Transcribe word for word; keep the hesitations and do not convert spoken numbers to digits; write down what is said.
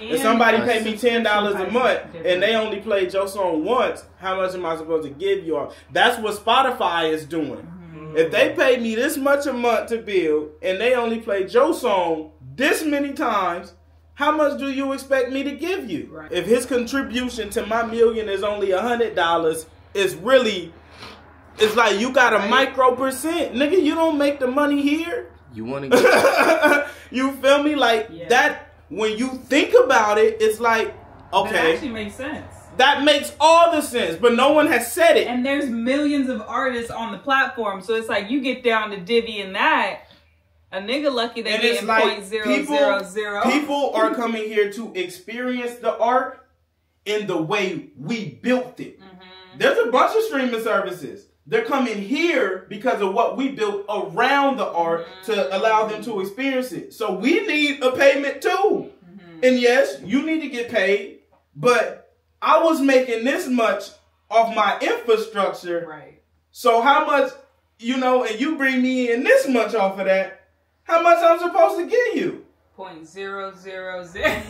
And if somebody paid me ten dollars a month and they only played your song once, how much am I supposed to give you all? That's what Spotify is doing. Mm-hmm. If they paid me this much a month to build and they only played your song this many times, how much do you expect me to give you? Right. If his contribution to my million is only a hundred dollars, it's really, it's like you got a right. micro percent, nigga. You don't make the money here. You want to get you feel me? Like yeah. that. When you think about it, it's like, okay. That actually makes sense. That makes all the sense, but no one has said it. And there's millions of artists on the platform, so it's like you get down to divvy and that. A nigga lucky they get like point zero zero zero. People, zero. people are coming here to experience the art in the way we built it. Mm-hmm. There's a bunch of streaming services. They're coming here because of what we built around the art mm-hmm. to allow them to experience it. So we need a payment too. Mm-hmm. And yes, you need to get paid, but I was making this much off my infrastructure. Right. So how much, you know, and you bring me in this much off of that, how much I'm supposed to give you? point zero zero zero